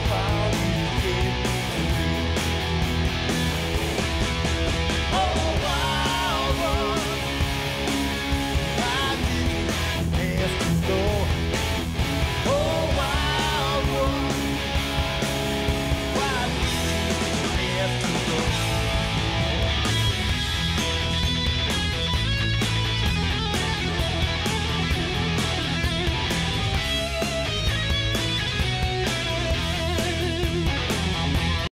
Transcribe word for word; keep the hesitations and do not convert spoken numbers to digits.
Bye.